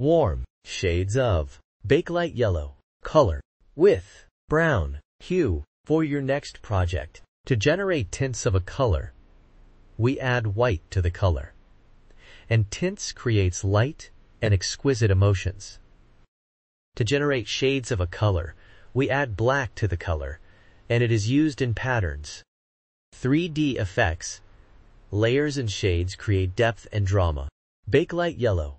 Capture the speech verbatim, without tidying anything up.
warm shades of Bakelite Yellow color with brown hue for your next project. To generate tints of a color, we add white to the color. And tints creates light and exquisite emotions. To generate shades of a color, we add black to the color, and it is used in patterns. three D effects, layers and shades create depth and drama. Bakelite Yellow